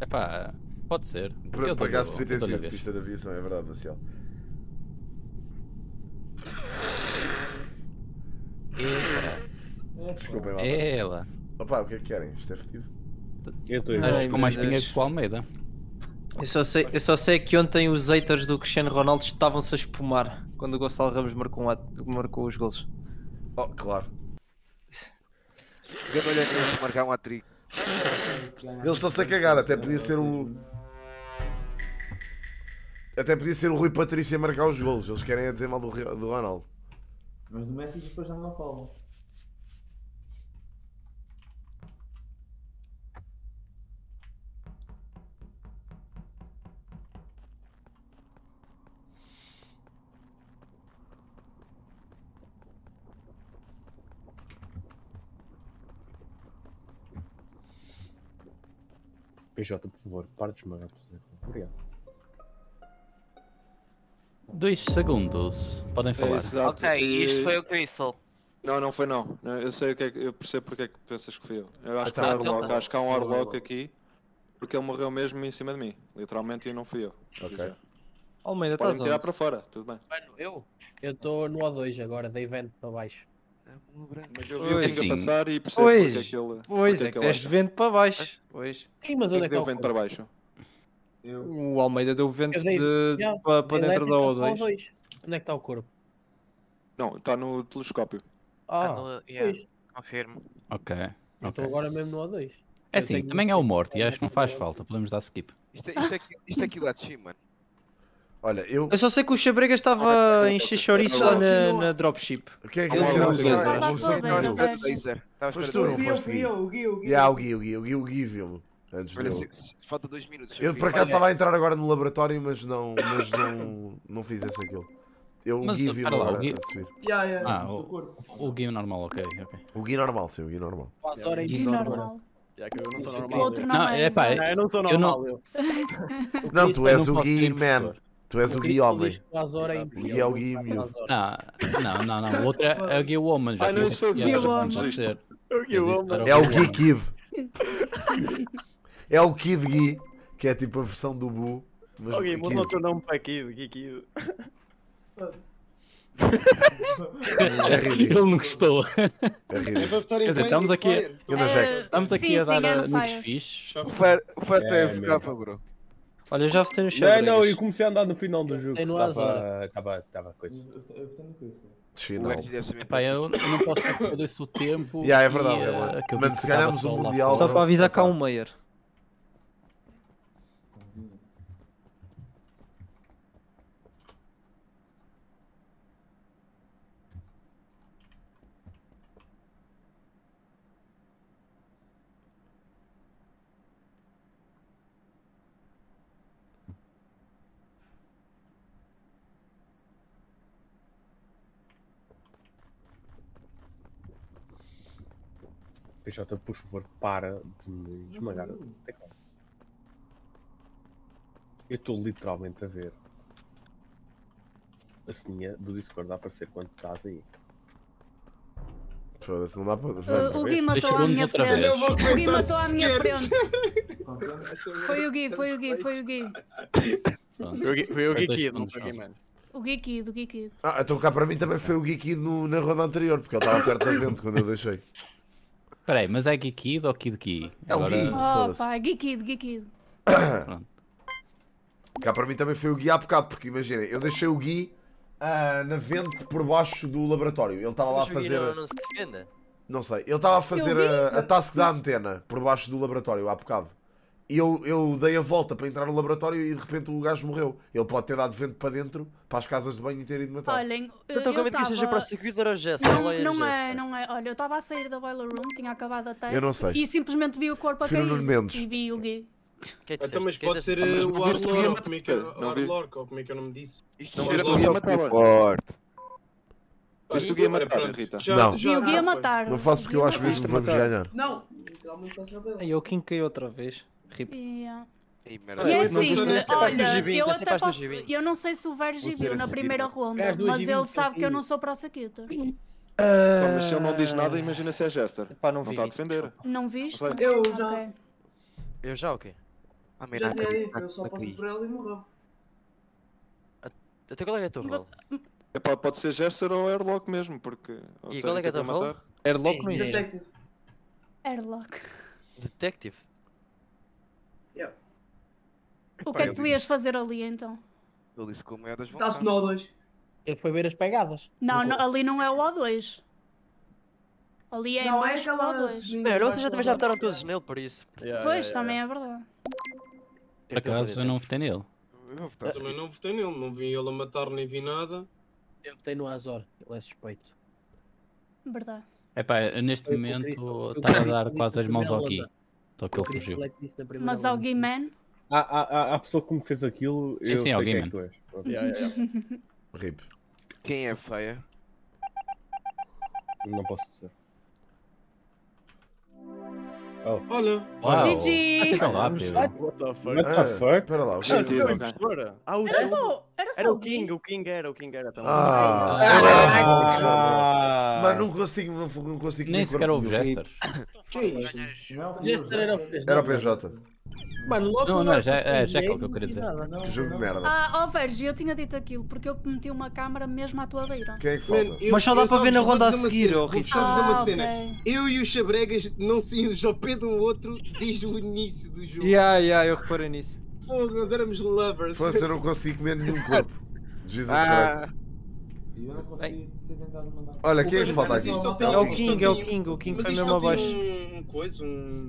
Epá, pode ser. Por acaso podia ter sido pista de aviação, é verdade, Marcial. Ela. Desculpem lá. Ela. Opa, o que é que querem? Isto é fodido. Eu estou igual. Com mais pinga que o Almeida. Eu só sei que ontem os haters do Cristiano Ronaldo estavam-se a espumar quando o Gonçalo Ramos marcou os gols. Oh, claro. Olha que marcar um hat-trick. Eles estão-se a cagar, até podia ser o... Até podia ser o Rui Patrício a marcar os golos, eles querem a dizer mal do Ronaldo. Mas do Messi depois não falam. PJ, por favor, para de esmagar. Obrigado. 2 segundos. Podem falar. Exato. Ok, isto foi o Crystal. Não, não foi não. Eu sei o que é que... Eu percebo porque é que pensas que fui eu. Eu acho, que, é um Orlock. Acho que há um Orlock aqui. Porque ele morreu mesmo em cima de mim. Literalmente, e não fui eu. Ok. Almeida, podem tirar para fora, tudo bem. Mano, eu estou no O2 agora, da evento para baixo. Mas eu vi o Kinga passar e percebo porque é que ele... Pois, é que deste vento para baixo. Pois. Quem deu vento para baixo? O Almeida deu vento para dentro da O2. Onde é que está o corpo? Não, está no telescópio. Ah, confirmo. Ok. Estou agora mesmo no O2. É assim, também é o morto e acho que não faz falta, podemos dar skip. Isto aqui lá de cima, mano. Olha, eu só sei que o Xabrega estava a encher chouriço lá na dropship. O que é que foste tu, não foste Gui? O Gui viu-lo. Falta 2 minutos. Eu por acaso estava a entrar agora no laboratório, mas não fiz esse aquilo. O Gui viu-me agora a subir. O Gui normal, ok. O Gui normal, sim, o Gui normal. O Gui normal. Eu não sou normal. Eu não sou normal. Não, tu és o Gui, man. Tu és o Gui homem. O Gui é o Gui miúdo. Não. O outro é o Gui homem. Ah, não, isso foi o Gui homem. É o Gui Kid. É o Kid Gui, que é tipo a versão do Bu. Ok, muda o teu nome para Kid, Gui Kid. Ele não gostou. É ridículo. Quer dizer, estamos aqui a dar muitos fichos. O Fer tem a ficar para o grupo. Olha, eu já votei no Xabrega. Não, eu comecei a andar no final do jogo. Estava coisa. Final. Epá, eu não posso perder o tempo. É verdade. Mas se ganharmos o Mundial... Só para avisar que há um Meyer. PJ, por favor, para de me esmagar. Eu estou literalmente a ver a senha do Discord a aparecer quando estás aí. Foda-se, não dá para. O Gui matou à minha frente. O Gui matou à minha frente. Foi o Gui. Foi o Gui Kido, não foi o Gui Man. O Gui Kido. Ah, então cá para mim também foi o Gui Kido na roda anterior, porque ele estava perto da vento quando eu deixei. Peraí, mas é Geekid ou Kid Gui? É o Gui. Oh pá, Geekid. Cá para mim também foi o Gui há bocado, porque imaginem, eu deixei o Gui na vente por baixo do laboratório. Ele estava lá a fazer... Não se defenda? Não sei. Ele estava a fazer a task da antena por baixo do laboratório há bocado. E eu dei a volta para entrar no laboratório e de repente o gajo morreu. Ele pode ter dado vento para dentro, para as casas de banho e ter ido matar. Olhem, eu estou convencido que seja para o circuito ou Jess. Não é. Olha, eu estava a sair da boiler room, tinha acabado a teste e simplesmente vi o corpo a cair e vi o Gui. Então, mas pode ser o Arlork, ou como é que eu não me disse? Isto não é matar. Viste o Gui a matar, Rita? Não. Vi o Gui a matar. Não faço porque eu acho mesmo que vamos ganhar. Não. Aí o King caiu outra vez. Yeah. E é assim, olha, eu até posso, eu não sei se o Vergi viu na primeira ronda, mas ele sabe que eu não sou para o Saquita. Mas se ele não diz nada, imagina se é Jester. Não está a defender. Não viste? Eu já o quê? Já tinha ido, eu só passei por ela e morreu. Até qual é a tua role? Epá, pode ser Gerser ou Airlock mesmo, porque... E qual é que é a tua role? Airlock não existe. Detective. Airlock. Detective? Yeah. O que é que tu ias fazer ali então? Ele disse que o maior das vontades... Está-se no O2. Ele foi ver as pegadas. Não, não, ali não é o O2. Ali é não, embaixo do O2. Não, vocês já também já votaram todos nele por isso. Pois, também é verdade. Por acaso eu não votei nele. Eu também não votei nele, não vi ele a matar nem vi nada. Eu votei no Azor, ele é suspeito. Verdade. Epá, neste momento está a dar quase as mãos ao Gui. Só que ele fugiu. Mas ao Gui Man? A pessoa que me fez aquilo, eu sei quem é que tu és. Rip. Quem é feia? Não posso dizer. Oh. Olha! GG! What the fuck? What the fuck? Espera lá, o que era só... Era o King era também. Mas não consigo... Nem sequer houve Jester. Que é isso? Jester era o PJ. Mano, logo não, já é aquilo que eu queria dizer. Que jogo de merda. Ah, ó Verge, eu tinha dito aquilo, porque eu meti uma câmara mesmo à tua beira. Quem é que falta? Mas só dá para ver na ronda a seguir, ó Riff. Eu e os Xabregas não saímos ao pé de um outro desde o início do jogo. Eu reparei nisso. Pô, nós éramos lovers. Fosse, eu não consegui comer nenhum corpo. Jesus Christ. Eu não consegui tentar mandar. Olha, quem é que falta aqui? É o King, o King foi mesmo abaixo.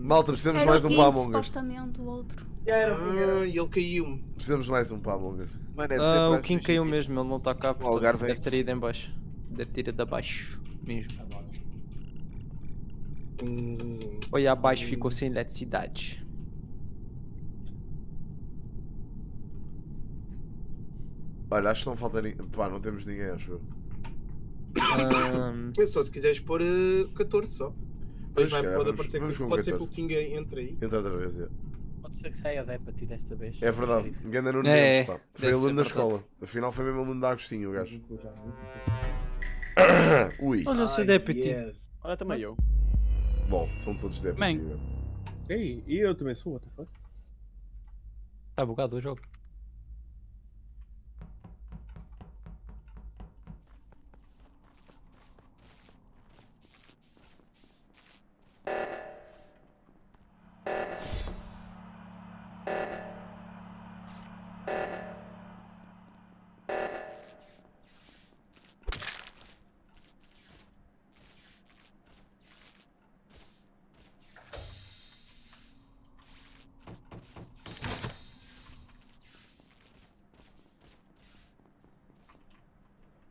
Malta, precisamos mais um para Among Us. Ele caiu-me. Precisamos mais um para Among Us. O King caiu mesmo, ele não está cá, portanto deve ter ido em baixo. Deve ter ido abaixo mesmo. Olha, abaixo ficou sem eletricidade. Olha, acho que não falta ninguém. Pá, não temos ninguém, acho eu. Só se quiseres pôr 14 só. Pois vai, pode aparecer que pode ser que o King entre aí. Entra outra vez, é. Pode ser que saia da Epati desta vez. É verdade, ninguém anda no Neves, pá. Foi aluno da escola. Afinal foi mesmo aluno da Agostinho, o gajo. Ui. Olha, eu sou da Epati. Olha, também eu. Bom, são todos da Epati. Ei, e eu também sou, what the fuck? Está bugado o jogo.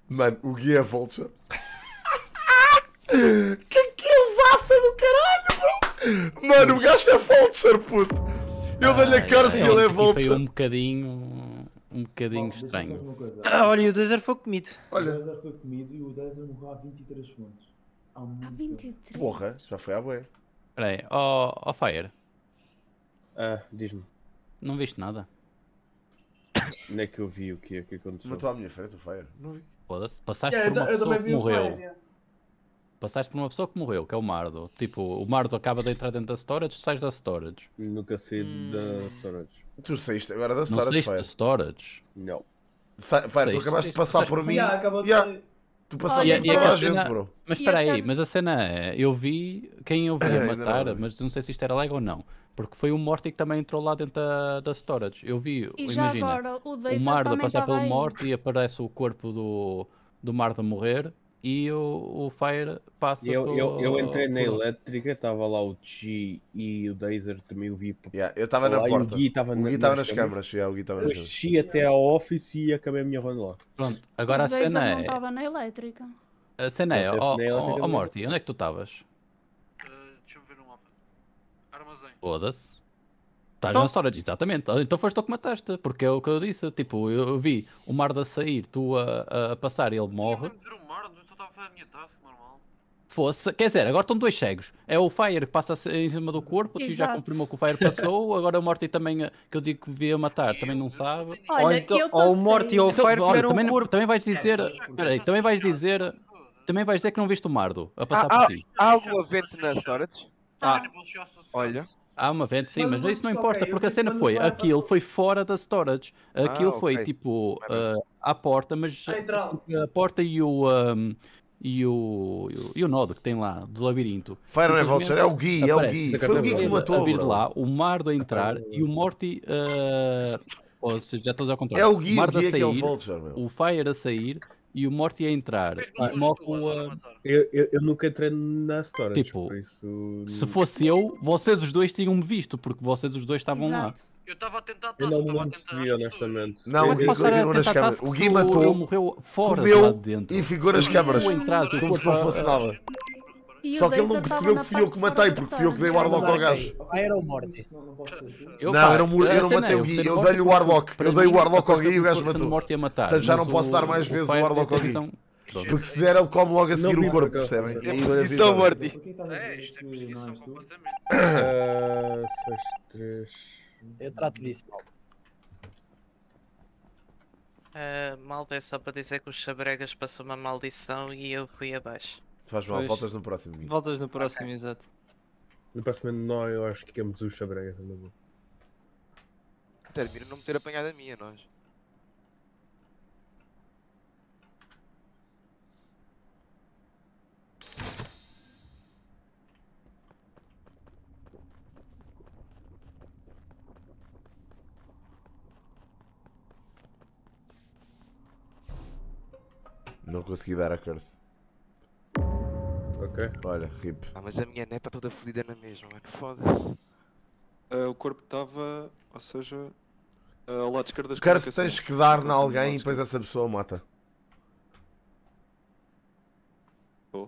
Mano, o Gui é Vulture. Que asaça do caralho, bro! Mano, o gajo é Vulture, puto! Eu dei-lhe a cara se ele é Vulture. Foi um bocadinho estranho. Olha, e o Dezer foi comido. Olha. O Dezer foi comido e o Dezer morreu há 23 segundos. Há 23? Porra, já foi à boia. Espera aí, ó Fire. Diz-me. Não viste nada? Não é que eu vi o que é que aconteceu. Matou à minha frente o Fire. Não vi. Foda-se, passaste por uma pessoa que morreu. Passaste por uma pessoa que morreu, que é o Mardo. Tipo, o Mardo acaba de entrar dentro da Storage, tu sais da Storage. Nunca saí da Storage. Tu saíste agora da Storage, Fire. Não saíste da Storage? Não. Fire, tu acabaste de passar por mim. Tu passaste por toda a gente, bro. Mas espera aí, mas a cena é... Eu vi quem eu vi matar, mas não sei se isto era lag ou não. Porque foi o Morty que também entrou lá dentro da Storage. Eu vi, imagina, o Mardo a passar pelo Morty e aparece o corpo do Mardo a morrer e o Fire passa eu entrei na elétrica, estava lá o Chi e o Dazer também o vi. Eu estava na porta, o Gui estava nas câmaras. Eu desci até ao office e acabei a minha ronda lá. Pronto, agora a cena é... O não estava na elétrica. A cena é, ó Morty, onde é que tu estavas? Foda-se. Estás na Storage, exatamente. Então foste tu que mataste, porque é o que eu disse. Tipo, eu vi o Mardo a sair, tu a passar e ele morre. Eu não dizer o Mardo, eu estava a fazer a minha task normal. Fosse, quer dizer, agora estão dois cegos. É o Fire que passa em cima do corpo, tu já confirmou que o Fire passou, agora o Morty também, que eu digo que devia matar, também não sabe. Olha, então, ou o Morty ou o Fire tiveram o corpo. Também vais dizer, peraí, também vais dizer que não viste o Mardo a passar por ti. Há algum evento na Storage? Olha... Há uma vent, sim, mas isso não importa, okay, porque a cena foi, aquilo foi fora da storage. Aquilo foi, tipo, à porta, mas a porta e o nodo que tem lá, do labirinto. Fire Revolver, é o Gui, Foi o Gui que matou. A vir lá, o Mardo a entrar e o Morty... ou seja, já estou ao contrário. É o Gui, Mardo a sair, é o Vulture, o Fire a sair e o Morty a entrar. Eu nunca entrei na história. Tipo, por isso... se fosse eu, vocês os dois tinham-me visto, porque vocês os dois estavam lá. Eu estava a tentar task, honestamente. Não, o Gui continuou nas câmaras. O Gui matou, morreu fora, comeu e ficou nas câmaras. Como se não fosse nada. Só que ele não percebeu que fui eu que matei, porque fui eu que dei o Warlock ao gajo. Era o Morty. Não, eu matei o Gui, eu dei-lhe o Warlock. Eu dei o Warlock ao Gui e o gajo matou. Portanto, já não posso dar mais vezes o Warlock ao Gui. Porque se der, ele come logo a seguir o corpo, percebem? É perseguição, Morty. É, isto é perseguição completamente. 6-3... Eu trato disso, malta. Malta, é só para dizer que os Xabregas passou uma maldição e eu fui abaixo. Faz mal, pois. Voltas no próximo. Voltas no próximo, okay. Exato. No próximo não, eu acho que é os Xabregas, ainda vou. Termino não me ter apanhado a minha, nós. Não consegui dar a curse. Ok. Olha, rip. Ah, mas a minha neta está toda fodida na mesma, mano. Foda-se. O corpo estava, ou seja, ao lado esquerdo das curse tens que dar na alguém e depois essa pessoa mata. Oh.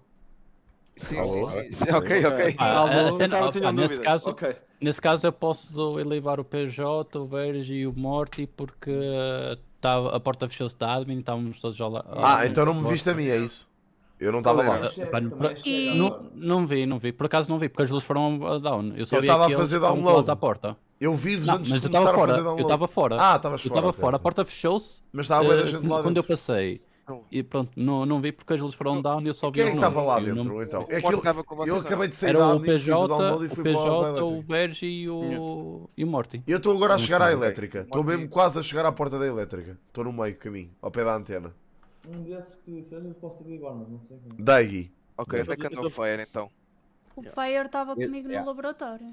Sim, alô, sim. Ok. Nesse caso eu posso elevar o PJ, o Verge e o Morty porque... a porta fechou-se da admin, estávamos todos lá. Então não me viste a mim, é isso? Eu não estava lá. Não vi, por acaso não vi, porque as luzes foram down. Eu estava a fazer download à porta. Eu vi-vos antes de começar a fazer download. Eu estava fora. Estavas fora. Eu estava fora, a porta fechou-se. Mas estava a ver a gente lá dentro. Quando eu passei. E pronto, não vi porque as luzes foram down e eu só vi. Quem é que estava lá dentro então? Eu acabei de sair da admin, fiz o download e fui para lá. O PJ, o Verge e o Morty. Eu estou agora a chegar à elétrica. Estou mesmo quase a chegar à porta da elétrica. Estou no meio do caminho, ao pé da antena. Um desses que tu disseste eu posso ter igual, mas não sei como. Daggy. Ok, onde é que anda o Fire então? O Fire estava comigo no laboratório.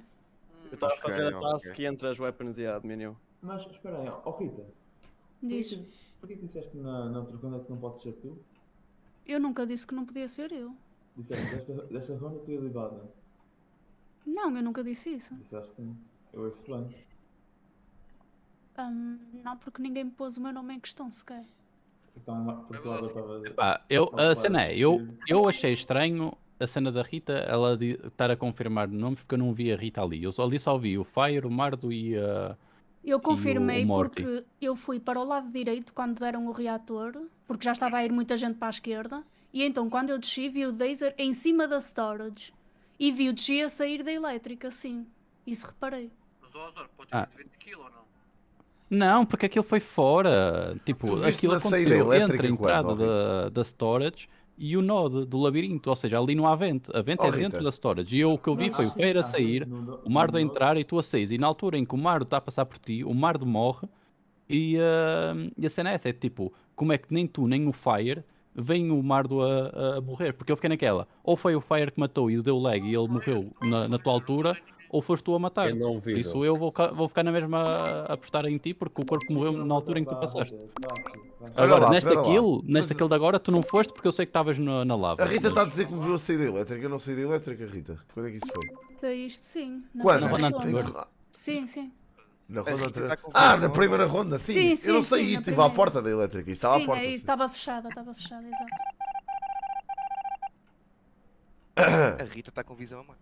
Eu estava a fazer a task entre as weapons e a admin. Mas espera aí, ó Rita. Diz. Porquê que disseste na outra ronda que não pode ser tu? Eu nunca disse que não podia ser eu. Disseste desta ronda tu ia libada? Não, eu nunca disse isso. Disseste, eu explain. Não, porque ninguém me pôs o meu nome em questão sequer. Então, porque ela estava... a cena é, eu achei estranho a cena da Rita, ela estar a confirmar nomes porque eu não vi a Rita ali. Eu ali só vi o Fire, o Mardo e a... Eu confirmei porque eu fui para o lado direito quando deram o reator, porque já estava a ir muita gente para a esquerda, e então quando eu desci vi o Dazer em cima da storage, e vi o G a sair da elétrica, sim. Isso reparei. Mas o Osor, pode ter sido 20 kg ou não? Não, porque aquilo foi fora. Tipo, aquilo aconteceu entre a entrada da storage e o nó do labirinto, ou seja, ali não há vento, a vento é dentro da storage. E eu, o que eu vi foi o Feira a sair, o Mardo a entrar e tu a saís. E na altura em que o Mardo está a passar por ti, o Mardo morre e a cena é essa, é tipo, como é que nem tu nem o Fire vem o Mardo a morrer? Porque eu fiquei naquela, ou foi o Fire que matou e deu lag e ele morreu na tua altura, ou foste tu a matar. Por isso eu vou ficar na mesma a apostar em ti, porque o corpo morreu na altura em que tu passaste. Agora, nesta kill de agora, tu não foste porque eu sei que estavas na lava. A Rita está a dizer que me viu a sair da elétrica. Eu não saí da elétrica, Rita. Quando é que isso foi? Foi isto, sim. Quando? Sim. Na ronda anterior. Na primeira ronda, sim. Eu não saí e estive à porta da elétrica. Isso estava à porta. Sim, estava fechada, exato. A Rita está com visão a mãe.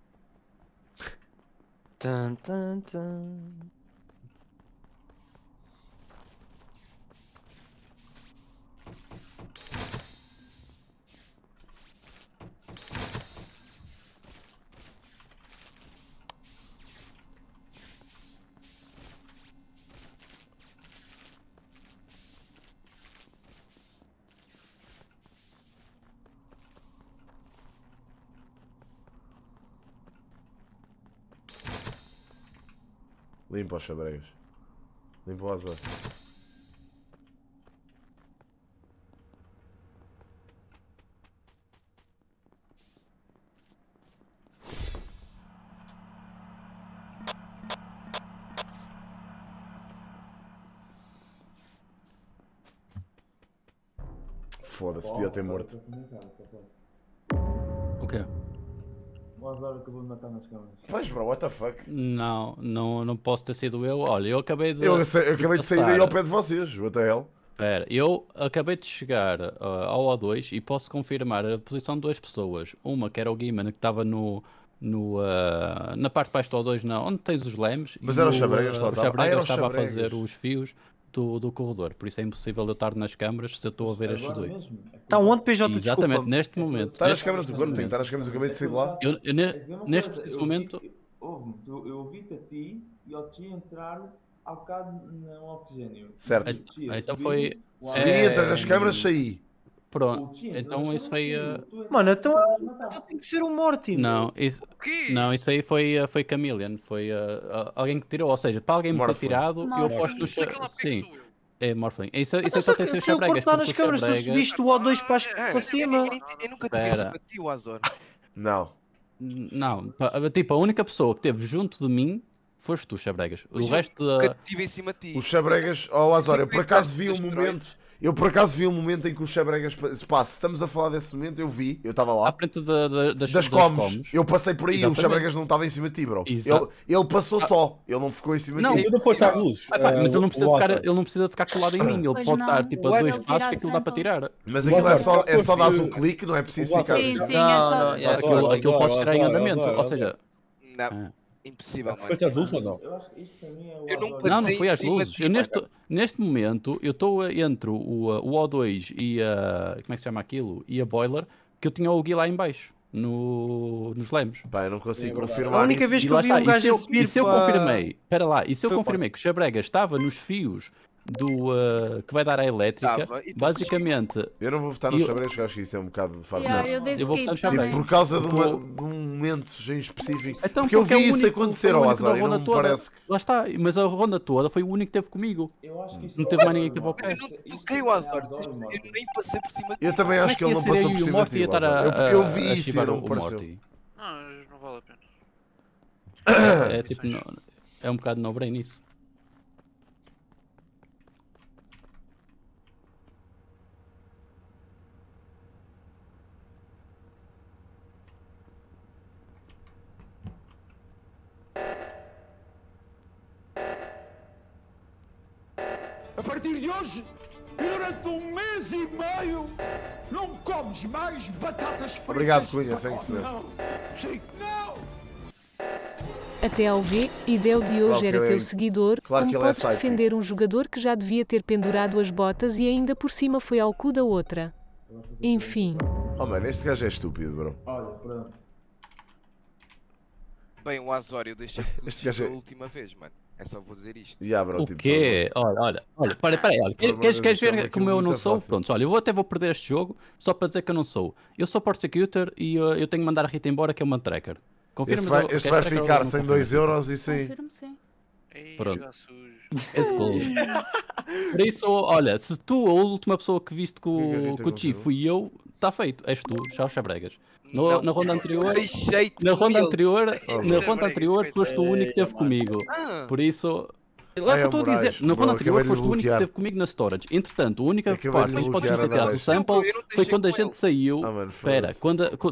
Limpa os xabregas. Limpa o azar. Foda-se, podia ter morto. O quê? O azar acabou de matar nas câmaras. Pois bro, what the fuck? Não, não posso ter sido eu. Olha, eu acabei de... Eu acabei de sair daí ao pé de vocês, what the hell? Espera, eu acabei de chegar ao O2 e posso confirmar a posição de duas pessoas. Uma que era o Guiman, que estava na parte de baixo do O2, onde tens os lemes. Mas era o Xabregas, lá estava a fazer os fios do corredor, por isso é impossível eu estar nas câmaras se eu estou a ver estes dois. Está onde, PJ? Exatamente, neste momento. Está nas câmaras do Gordo, tem que estar nas câmaras, eu acabei de sair de lá. Neste preciso momento... Eu ouvi-te a ti e ao ti entrar ao bocado no oxigênio. Certo. Então foi... Subi, entrei nas câmaras, saí. Pronto, então isso foi... Mano, então tem que ser um Morty. Não, isso aí foi Chameleon, foi alguém que tirou, ou seja, para alguém me ter tirado, eu posto no chão. Sim, é Morphling. Isso é só ter sido Xabregas. Se eu cortar nas câmaras, tu subiste o O2 para cima. Eu nunca tive isso para ti, o Azor. Não, tipo, a única pessoa que esteve junto de mim foste tu, Xabregas. O resto da... Nunca tive em cima de ti. O Xabregas, o Azor, eu por acaso vi um momento... Eu por acaso vi um momento em que o Xabregas se passa. Estamos a falar desse momento, eu vi, eu estava lá. À frente das comes. Eu passei por aí. Exatamente. O Xabregas não estava em cima de ti, bro. Ele passou só, ele não ficou em cima de ti. Não, foste às luzes. Mas ele não precisa ficar colado em mim, ele pode estar tipo a dois passos que aquilo dá para tirar. Mas aquilo é só dar um clique, não é preciso ficar. Sim, é só. Aquilo pode tirar em andamento, ou seja. Impossível, mano. Foste às luzes ou não? Eu não passei. Não fui às luzes. Neste momento, eu estou entre o O2 e a... Como é que se chama aquilo? E a Boiler, que eu tinha o Gui lá em baixo, nos lemos. Pá, eu não consigo confirmar. A única vez que eu vi um gajo a subir se eu confirmei... Espera lá, e se eu confirmei que o Xabregas estava nos fios que vai dar à elétrica, basicamente... Eu não vou votar no Xabregas, acho que isso é um bocado de fácil. Eu vou votar no Xabregas. Por causa de um momento em específico. Porque eu vi isso acontecer ao azar, não me parece que... Lá está, mas a ronda toda foi o único que teve comigo. Não teve mais ninguém que teve ao pé. Eu não toquei o azar, eu nem passei por cima de ti. Eu também acho que ele não passou por cima de ti. Eu vi isso e não me pareceu. Não vale a pena. É tipo, é um bocado nobre nisso. A partir de hoje, durante 1 mês e meio, não comes mais batatas fritas. Obrigado, Cunha, thanks, meu. Sim, não! Até ao V, e Deu de hoje era teu seguidor, claro que ele é psycho. Defender um jogador que já devia ter pendurado as botas e ainda por cima foi ao cu da outra. Enfim. Oh, mano, este gajo é estúpido, bro. Olha, pronto. Bem, o Azor, eu deixei a última vez, mano. É só vou dizer isto. Yeah, bro, o tipo, quê? Olha, para. Queres ver como eu não sou? Fácil. Pronto, olha, eu até vou perder este jogo só para dizer que eu não sou. Eu sou Prosecutor e eu tenho que mandar a Rita embora, que é uma tracker. Confirma-me. Este vai ficar sem 2€ e sim. Confirmo, sim. Pronto. Esse gol. Por isso, olha, se tu a última pessoa que viste com o Chief fui eu, está feito. És tu, Charles Xabregas. Na ronda anterior, foste o único que teve comigo. Por isso, lá que eu estou a dizer, na ronda anterior foste o único que teve comigo na storage. Entretanto, a única parte que podes destacar do sample foi quando a gente saiu. Espera,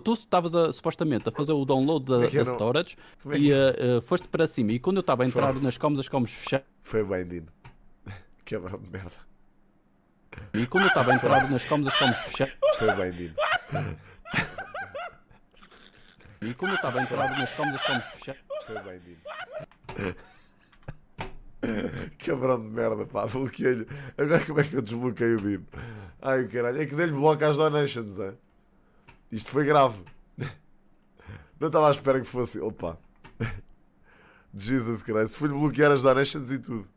tu estavas supostamente a fazer o download da storage e foste para cima. E quando eu estava a entrar nas comms, as comms fecharam. Foi bem, Dino. Que abrão de merda. E quando eu estava a entrar nas comms, as comms fecharam. Foi bem, Dino. E como eu estava entrado nas comas, as comas fechadas. Foi bem, Dino. Cabrão de merda, pá, bloqueei-lhe. Agora como é que eu desbloqueei o Dino? Ai, o caralho, é que dei-lhe bloco às donations, é? Isto foi grave. Não estava à espera que fosse. Opa. Jesus Christ, fui-lhe bloquear as donations e tudo.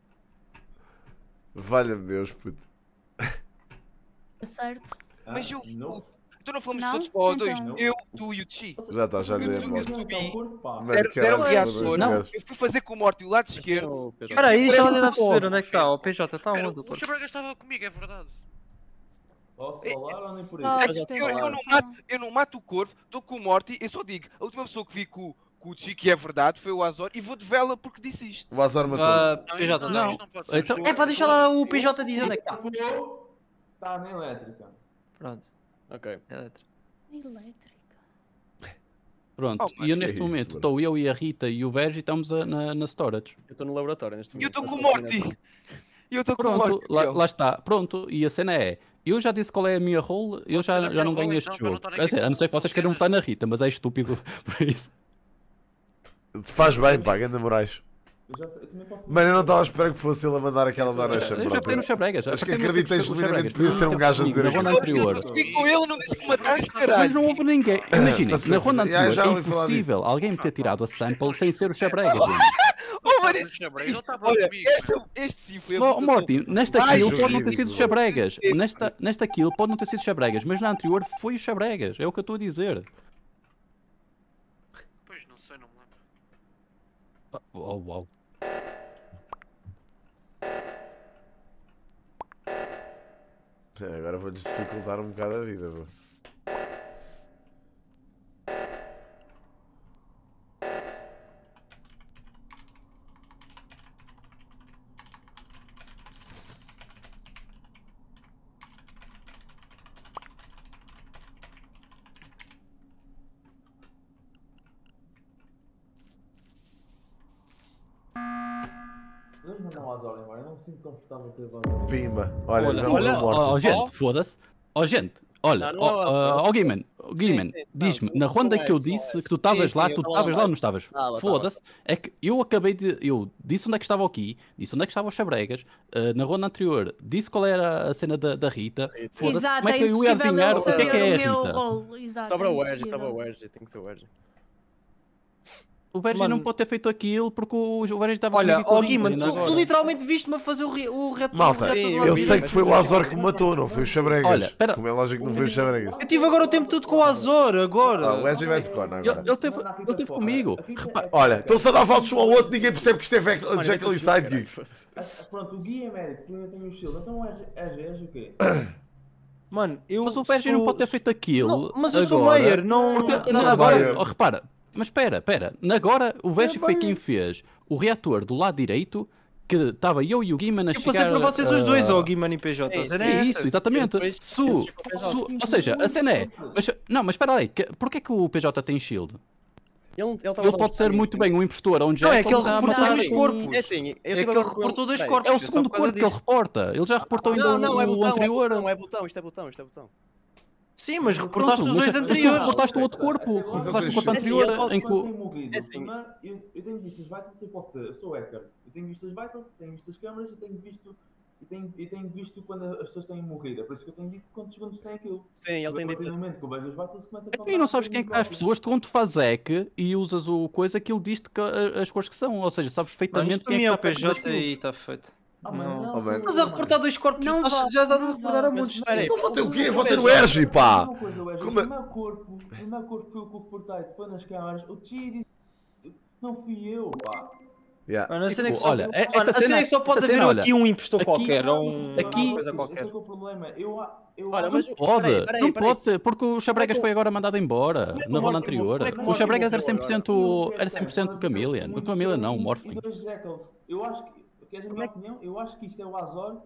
Valha-me Deus, puto. É certo. Mas eu... Então não falamos todos para os dois, eu, tu e o Tchi. Já está, já deu. Deram reações. Eu fui fazer com o Morty o lado esquerdo. Espera aí, já dá a perceber onde é que está. O PJ está onde? O Chabraga estava comigo, é verdade. Posso falar ou nem por isso? Eu não mato o corpo, estou com o Morty, eu só digo, a última pessoa que vi com o Tchi, que é verdade, foi o Azor, e vou de vela porque disse isto. O Azor matou. PJ não. É para deixar lá o PJ dizer onde é que está. Está na elétrica. Pronto. Ok. Elétrica. Pronto, e eu neste momento estou eu e a Rita e o Verge e estamos na storage. Eu estou no laboratório neste momento. E eu estou com o Morty! E eu estou com o Morty. Lá está. Pronto, e a cena é... Eu já disse qual é a minha role, eu já não ganho este jogo. A não ser que vocês queiram votar na Rita, mas é estúpido por isso. Faz bem, pá, Ganda Moraes. Mano, eu não estava a esperar que fosse ele a mandar aquela dar a chave. Eu já fui no Chabrega, já. Acho que acreditei genuinamente que podia ser um gajo a dizer aquilo. Eu discuti com ele, não disse que mataste, caralho. Mas não houve ninguém. Imagina, na ronda anterior é impossível alguém me ter tirado a sample sem ser o Chabrega. Morty, nesta kill pode não ter sido Chabregas. Nesta kill pode não ter sido Chabregas, mas na anterior foi o Chabregas. É o que eu estou a dizer. Pois não sei, não me lembro. Oh, uau. Agora vou-lhes dificultar um bocado a vida, bro. Pimba, olha, gente, foda-se. Ó, gente, olha, ó Guiman, diz-me, na ronda que eu disse que tu estavas lá, tu estavas lá ou não estavas? Foda-se, é que eu acabei de. Eu disse onde é que estava o Ki, disse onde é que estava o Chabregas, na ronda anterior disse qual era a cena da Rita. Foda-se, como é que eu ia adivinhar o que é a Rita? Sobra o Edge, tem que ser o Edge. O Verge não pode ter feito aquilo porque o Verge estava... Olha, Guiman, tu literalmente viste-me a fazer o reto... Malta, eu sei que foi o Azor que me matou, não foi o Chabregas. Olha, pera... Como é lógico que não foi o Chabregas. Eu tive agora o tempo todo com o Azor, agora. Ah, o Edge vai de corna agora. Ele teve comigo. Olha, estão só a dar faltas um ao outro, ninguém percebe que esteve Jackal e Sidekick. Pronto, o Gui é médico, tu ainda tem o shield, então o Edge o quê? Mano, eu... Mas o Verge não pode ter feito aquilo. Mas eu sou Meyer, não... Repara. Mas espera, agora o Verge foi quem fez o reator do lado direito, que estava eu e o Guiman a chegar... Eu passei por vocês os dois, ó, Guiman e PJ, a cena é isso, exatamente. Ou seja, a cena é... Mas espera aí, porquê é que o PJ tem shield? Ele pode ser muito bem um impostor a um Jackal. Não, é que ele reportou dois corpos. É assim, é que ele reportou dois corpos. É o segundo corpo que ele reporta, ele já reportou ainda o anterior. Não, é botão, isto é botão. Sim, mas reportaste os dois anteriores. Reportaste o outro corpo. Reportaste o corpo anterior em que... É assim, eu tenho visto as vitals, eu posso ser, eu sou hacker. Eu tenho visto as vitals, tenho visto as câmaras, eu tenho visto quando as pessoas têm morrida. Por isso que eu tenho dito quantos segundos tem aquilo. Sim, ele tem dito. E não sabes quem é que dá as pessoas, tu quando tu fazes hack e usas o coisa, aquilo diz-te as cores que são. Ou seja, sabes perfeitamente quem é o PJ e está feito. Mas a reportar dois corpos já está a reportar a muitos. Não vou ter o quê? Vou ter o Ergi, pá! O meu corpo que eu reportei foi nas câmaras, o Tchi não fui eu, pá! A cena é que só pode haver aqui um impostor qualquer, ou uma coisa qualquer. Não pode, porque o Chabregas foi agora mandado embora, na ronda anterior. O Chabregas era 100% Chameleon. O Chameleon não, o Morphling. Eu acho que... Queres a minha opinião? Eu acho que isto é o Azor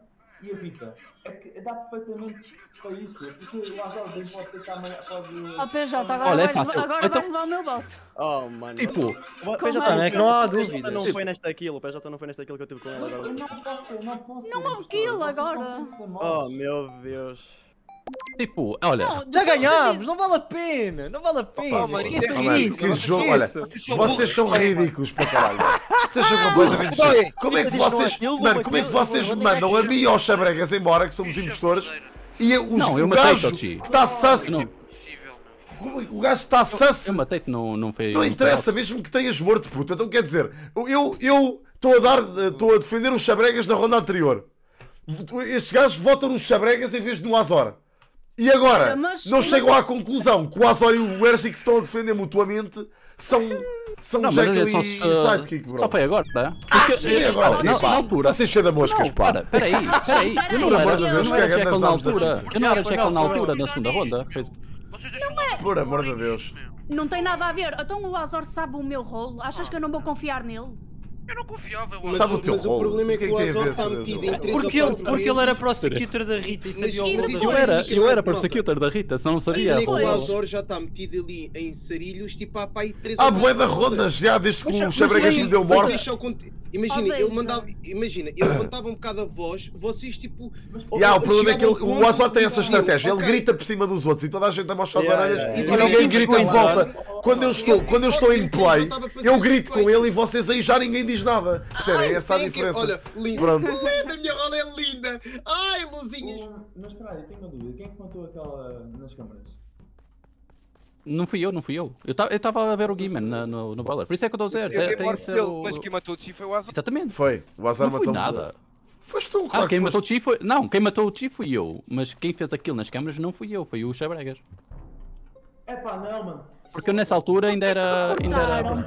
e a Rita. É que dá perfeitamente para isso. Porque o Azor bem pode tentar amanhã. Ó PJ, agora vais levar o meu voto. Oh, mano. Tipo, o PJ é que não há dúvida. Não foi nesta kill, o PJ não foi nesta kill que eu tive com ele agora. Eu não posso. Não há kill agora. Oh, meu Deus. Tipo, olha, já ganhámos, não vale a pena, não vale a pena. Olha, vocês são ridículos para caralho. Vocês são completamente ridículos. Como é que vocês mandam a mim e aos Chabregas embora, que somos impostores, e o gajo que está sassi? O gajo está sassi. Eu matei-te, não fez. Não interessa, mesmo que tenhas morto, puta. Então quer dizer, eu estou a defender os Chabregas na ronda anterior. Estes gajos votam nos Chabregas em vez de no Azor. E agora, não chegam à conclusão que o Azor e o Ergic estão a defender mutuamente. São não, Jekyll e Sidekick, bro. Só foi agora, tá? Porque agora, na altura. Você cheia da moscas, pá. Para, peraí. Eu não era Jekyll na altura. Eu não era Jekyll na altura da segunda ronda. Não é. Por amor de Deus. Não tem nada a ver. Então o Azor sabe o meu rolo. Achas que eu não vou confiar nele? Eu não confiava, eu acho. Sabe o teu rolo? Mas o problema é que o Azor está metido em três. Porque ele era prosecutor da Rita e sabia o rolo. Eu era prosecutor da Rita, senão não sabia. Mas o Azor já está metido ali em sarilhos, tipo há pá aí 3 horas. Ah, bué da ronda já, desde que o Xabregas me deu morte. Imagina, ele mandava. Imagina, ele levantava um bocado a voz, vocês tipo. O problema é que o Azor tem essa estratégia, ele grita por cima dos outros e toda a gente amostra as orelhas e ninguém grita de volta. Quando eu estou em play, eu grito com ele e vocês aí já ninguém diz nada. Sério, é essa a diferença. Olha, linda, a minha rola é linda. Ai, luzinhas. Mas espera aí, eu tenho uma dúvida. Quem é que matou aquela nas câmaras? Não fui eu. Eu estava a ver o Guiman no baller. Por isso é que eu estou a dizer. Eu tenho pelo, mas quem matou o Chi foi o Azor. Exatamente. Foi. O Azor matou nada. Foste tu, claro. Quem matou o Chi foi... Não, quem matou o Chi fui eu. Mas quem fez aquilo nas câmaras não fui eu. Foi o Xabregas. É pá, não, mano. Porque eu nessa altura ainda era... Não, mano.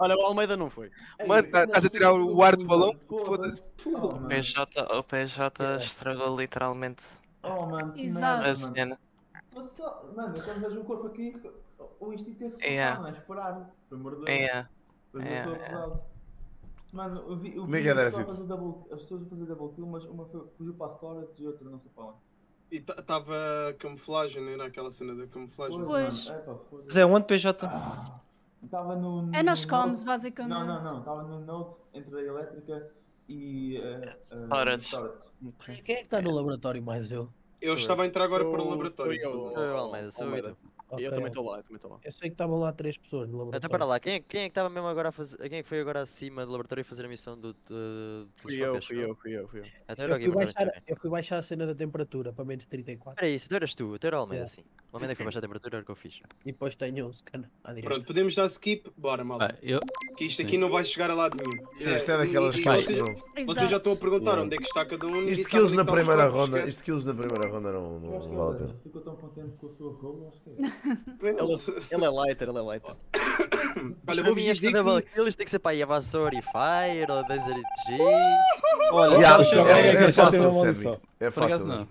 Olha, o Almeida não foi. Mano, estás a tirar o ar do balão? Foda-se. O PJ estragou literalmente. Oh, mano. Exato. Mano, eu quero mesmo o corpo aqui. O instinto teve que explorar. Mano, eu vi as pessoas a fazer double kill, mas uma fugiu para a história e outra não sei para onde. E estava camuflagem, não era aquela cena da camuflagem? Pois. Zé, onde PJ? Estava no... É nas comms, basicamente. Não. Estava no Note, entre a elétrica e... storage. Quem é que está no laboratório mais eu? Eu estava a entrar agora para o laboratório. Eu também estou lá, Eu sei que estavam lá 3 pessoas no laboratório. Até para lá, quem é que estava mesmo agora a fazer... Quem foi agora acima do laboratório a fazer a missão do... Fui eu. Eu fui baixar a cena da temperatura para menos 34. Era isso, tu eras tu, era o Almeida, sim. O Almeida foi baixar a temperatura, era o que eu fiz. E depois tenho um scan à direita. Pronto, podemos dar skip, bora malta. Que isto aqui não vai chegar a lado nenhum. Sim, isto é daquelas caixas. Vocês já estão a perguntar onde é que está cada um. Isto kills na primeira ronda, não vale a pena. Ficou tão contente com a sua roupa. Ele é lighter, Olha, vou vir esta double kill, isto tem que ser para aí a Vassoura e Fire, ou Desert G. Olha, é fácil, Sammy. É fácil.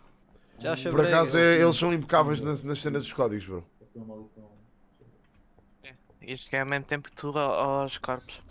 Por acaso, eles são impecáveis nas cenas dos códigos, bro. Isto é ao mesmo tempo que tu aos corpos.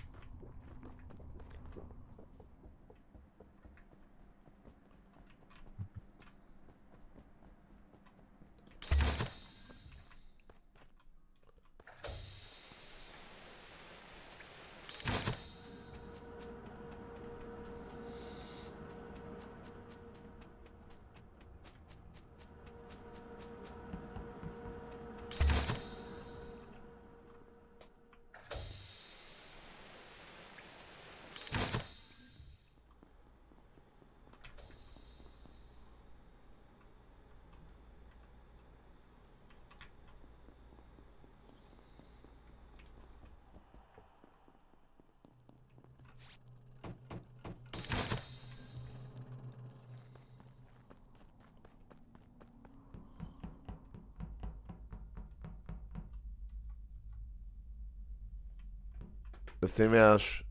Esse tema é às...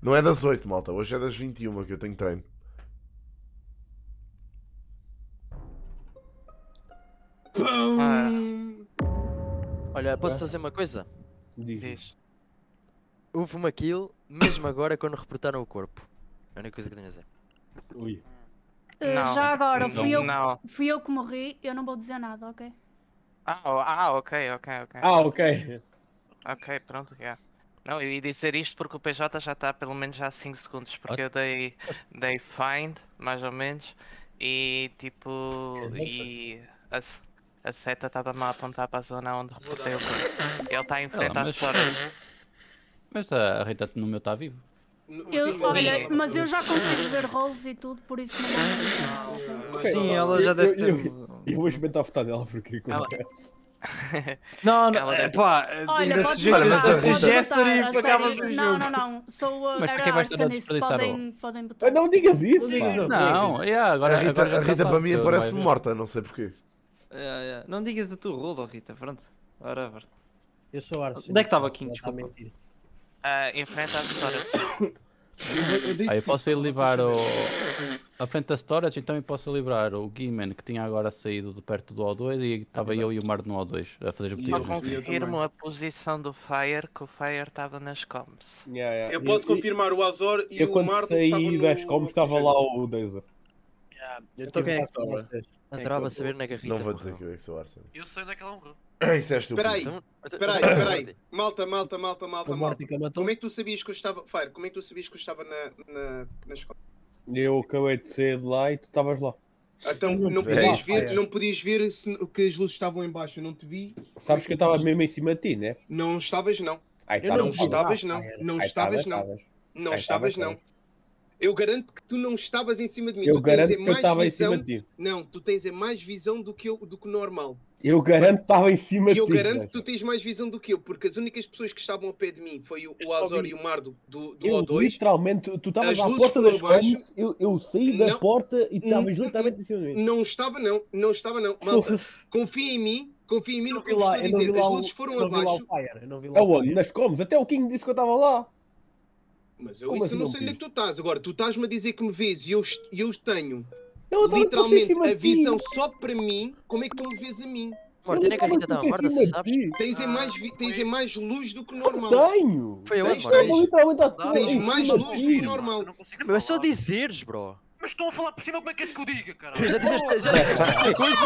Não é das 8, malta. Hoje é das 21 que eu tenho treino. Olha, posso fazer uma coisa? Diz. Houve uma kill, mesmo agora, quando reportaram o corpo. É a única coisa que tenho a dizer. Ui. Já agora, fui eu que morri. Eu não vou dizer nada, ok? Ok, pronto, já. Não, eu ia dizer isto porque o PJ já está pelo menos há 5 segundos, porque eu dei find, mais ou menos, e tipo, e a seta estava-me a apontar para a zona onde reportei o corpo. Ele está em frente às histórias. Mas a Rita no meu está vivo. Olha, mas eu já consigo ver rolos e tudo, por isso não. Sim, ela já deve ter... Eu vou experimentar a foto dela porque acontece. Não, não, pá, olha, não, sou arsenista, podem botar. Não digas isso, não, agora a Rita para mim parece morta, não sei porquê. Não digas a tua rola, Rita, pronto, whatever. Eu sou arsenista. Onde é que estava King, desculpa? Enfrenta a história. Aí eu posso ir livrar o... à frente da storage, então eu posso livrar o Guiman que tinha agora saído de perto do O2 e estava eu e o Mardo no O2 a fazer o pedido. Eu confirmo a posição do Fire, que o Fire estava nas comms. Eu posso confirmar o Azor e eu, o Mardo saí no... das comms estava lá o Deza. Eu estou quem é a saber na garrita. Não vou dizer que eu sou Arsenal. Eu sei daquela honra. Isso é estúpido. Espera aí. Malta. Como é que tu sabias que eu estava... Fire, como é que tu sabias que eu estava na escola? Eu acabei de sair de lá e tu estavas lá. Então não podias ver que as luzes estavam em baixo, eu não te vi. Sabes que eu estava mesmo em cima de ti, né? Não estavas não. Não estavas não. Eu garanto que tu não estavas em cima de mim. Eu garanto que eu estava em cima de ti. Não, tu tens mais visão do que o normal. Eu garanto que estava em cima de ti. Eu garanto que tu tens mais visão do que eu, porque as únicas pessoas que estavam a pé de mim foi o Azor e o Mardo do O2. Literalmente, tu estavas à porta das coisas, eu saí da porta e estavas literalmente em cima de mim. Não estava não. Malta, confia em mim no que eu estou a dizer. As luzes foram abaixo. Aonde? Nas coms. Até o King disse que eu estava lá. Mas eu isso não sei onde é que tu estás. Agora, tu estás-me a dizer que me vês e eu tenho literalmente a visão só para mim. Como é que tu me vês a mim? Morda, nem que a Rita estava morta, se sabes? Tens mais luz do que o normal. Tenho! Foi eu, Morda. Tens mais luz do que o normal. É só dizeres, bro. Mas estão a falar por cima, como é que és que eu diga, cara? Já disseste tanta coisa.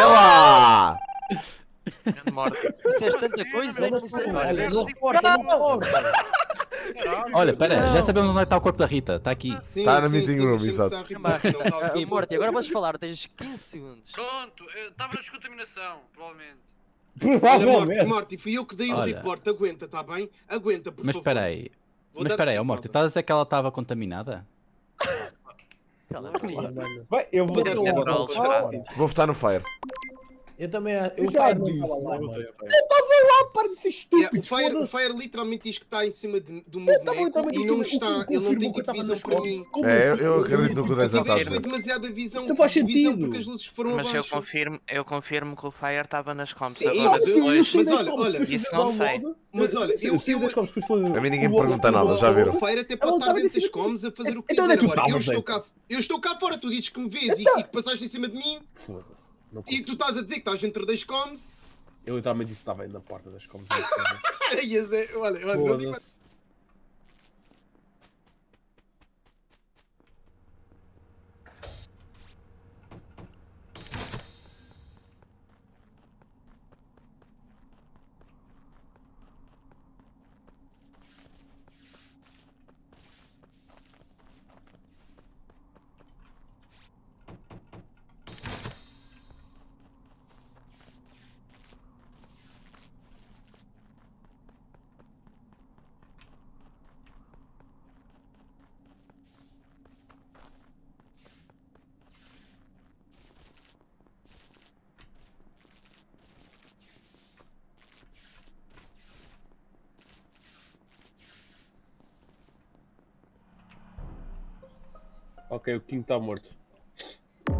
É lá! Disseste tanta coisa, não disseste nada. Olha, pera, já sabemos onde está o corpo da Rita, está aqui. Está na meeting room, exato. E Morty, agora vais falar, tens 15 segundos. Pronto, estava na descontaminação, provavelmente. Olha, Morty, fui eu que dei o report, aguenta, está bem? Aguenta, por favor. Mas espera aí, Morty, estás a dizer que ela estava contaminada? Eu vou votar no Fire. Eu também já disse. Eu estava lá, para de ser estúpido. O Fire literalmente diz que está em cima do meu boneco e não está. Ele não tem tipo visão para mim. Eu acredito no que o Deza está a dizer. Demasiada visão. Não faz sentido. Porque as luzes foram abaixo. Mas eu confirmo que o Fire estava nas comps. Mas olha, isso não sei. Mas olha, a mim ninguém me pergunta nada, já viram. O Fire até pode estar dentro das comms a fazer o que quiser. Eu estou cá fora, tu dizes que me vês e que passaste em cima de mim. Foda-se. E tu estás a dizer que estás dentro das comms? Eu também disse que estava aí na porta das comms. Olha, ok, o King está morto.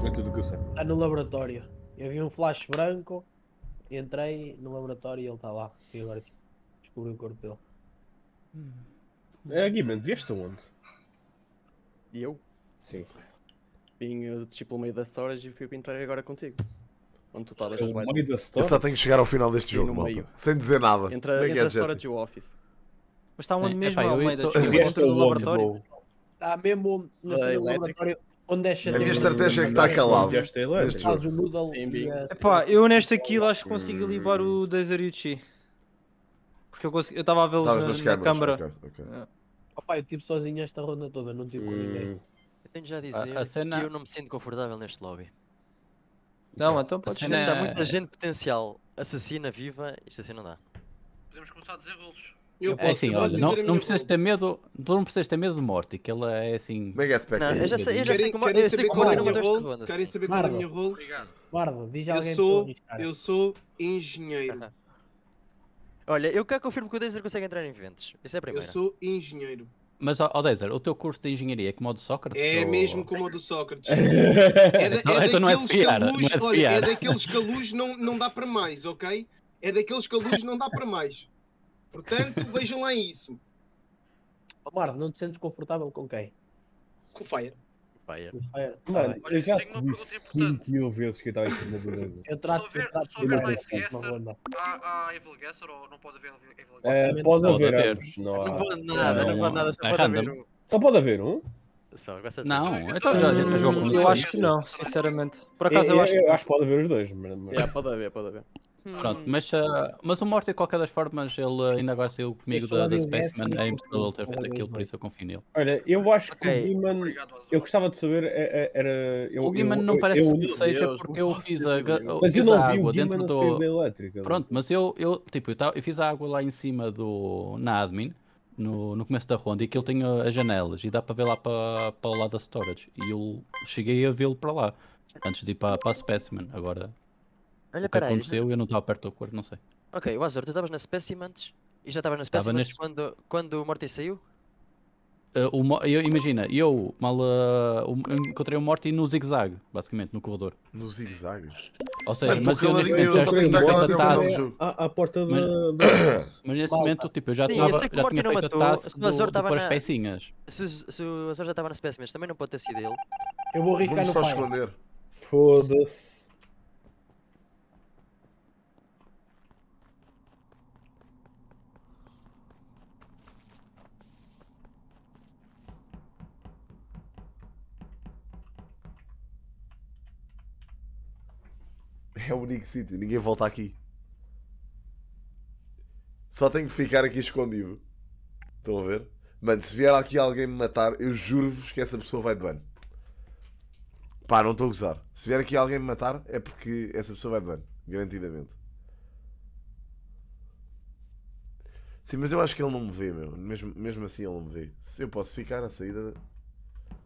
É tudo o que eu sei. Está no laboratório. Eu vi um flash branco, entrei no laboratório e ele está lá. E agora descobri o corpo dele. É, Guiman, vieste aonde? E eu? Sim. Vim pelo meio da storage e fui pintar agora contigo. Onde tu estás? Eu só tenho que chegar ao final deste jogo, malta. Sem dizer nada. Entre a storage e o office. Mas está onde mesmo? Vieste ao laboratório? Está mesmo no laboratório onde deixa... A minha estratégia é que está calado. Epá, eu neste aqui acho que consigo libar o Dezariuchi. Porque eu estava a vê-los na câmara. Opá, eu tive sozinho esta ronda toda, não tive com ninguém. Eu tenho já a dizer que eu não me sinto confortável neste lobby. Não, então pode ser. Há muita gente potencial assassina, viva, isto assim não dá. Podemos começar a desenrolos. Eu posso, assim, olha, não precisas ter medo, tu não precisas ter medo de morte, que ela é assim... Mega spectator. Eu já sei, qual é a minha role. Querem saber qual é a minha role? Guarda, diz alguém. Eu sou engenheiro. Olha, eu cá confirmo que o Dezer consegue entrar em eventos. Isso é a primeira. Eu sou engenheiro. Mas, ó Dezer, o teu curso de engenharia é como o do Sócrates? É mesmo como o do Sócrates. É daqueles que a luz não dá para mais, ok? É daqueles que a luz não dá para mais. Portanto, vejam lá isso. Omar, não te sentes confortável com quem? Com o Fire. Mano, eu já te disse 5 mil vezes que eu estava em cima do Dezer. Eu trato de ver mais Guesser. Há Evil Guesser ou não pode haver Evil Guesser? Pode haver ambos. Não pode nada, só pode haver um. Só pode haver um? Não, então já a gente jogou com. Eu acho que não, sinceramente. Por acaso eu acho que pode haver os dois. Pode haver. Pronto, mas o Morty, de qualquer das formas, ele ainda agora saiu comigo da Spaceman, é impossível ter feito aquilo, por isso eu confio nele. Olha, eu acho que o Guiman, eu gostava de saber, era... O Guiman não parece que seja porque eu fiz a água dentro do... Pronto, mas eu fiz a água lá em cima na admin, no começo da ronda, e que ele tem as janelas, e dá para ver lá para o lado da storage, e eu cheguei a vê-lo para lá, antes de ir para a Spaceman, agora... Olha, o que aconteceu e eu não estava perto do corpo, não sei. Ok, o Azor, tu estavas na Specimen e já estavas na Specimen quando o Morty saiu? Imagina, eu mal encontrei o Morty no zigue-zague, basicamente, no corredor. No zigue-zague? Ou seja, mas eu neste momento já estou com feito a porta da... Mas neste momento, tipo, eu já tinha feito a taça para as pecinhas. Se o Azor já estava na Specimen, também não pode ter sido ele. Eu vou arriscar no pai. Vamos só esconder. Foda-se. É o único sítio, ninguém volta aqui. Só tenho que ficar aqui escondido. Estão a ver? Mano, se vier aqui alguém me matar, eu juro-vos que essa pessoa vai de ban. Pá, não estou a gozar. Se vier aqui alguém me matar, é porque essa pessoa vai de ban. Garantidamente. Sim, mas eu acho que ele não me vê, meu. Mesmo assim ele não me vê. Eu posso ficar à saída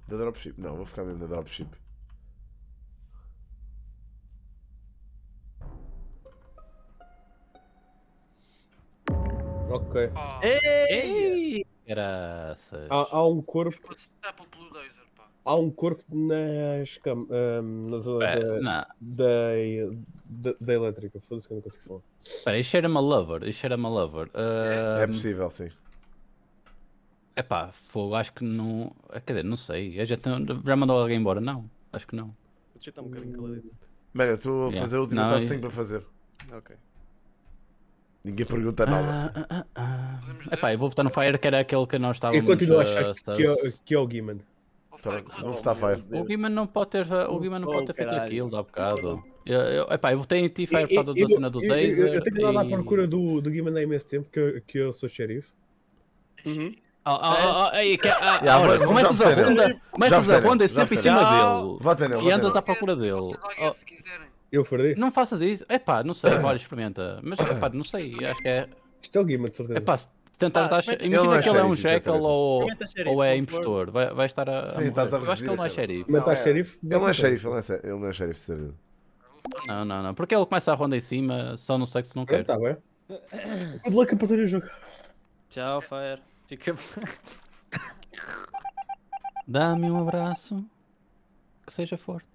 da dropship. Não, vou ficar mesmo na dropship. Ok. Ei! Graças. Há um corpo. Há um corpo na zona da elétrica. Foda-se que eu não consigo falar. Espera, isto era uma lover. É possível, sim. Epá, fogo, acho que não. Quer dizer, não sei. Já mandou alguém embora? Não, acho que não. Deixa eu estar um bocadinho caladito. Mano, eu estou a fazer o último task que tenho para fazer. Ok. Ninguém pergunta nada. Epá, eu vou votar no Fire, que era aquele que nós estávamos... Eu continuo a achar que é o Guiman. Vamos votar Fire. O Guiman não pode ter feito aquilo de há bocado. Epá, eu votei em ti, Fire, por causa da cena do Days. Eu tenho andado à procura do Guiman há imenso tempo, que eu sou xerife. Começas a ronda sempre em cima dele. Vota nele. E andas à procura dele. Eu perdi. Não faças isso. Epá, não sei, agora experimenta. Mas epá, não sei, acho que é... Isto é o Guiman, de certeza. Epá, se tentar... Imagina que ele é um Jekyll ou é impostor. Vai estar a... Sim, estás a resistir. Eu acho que ele não é xerife. Mas estás xerife? Ele não é xerife, ele não é xerife, de certeza. Não. Porque ele começa a ronda em cima, só no sexo não quer. Tá bem. Good luck a partir do jogo. Tchau, Fire. Fica... Dá-me um abraço. Que seja forte.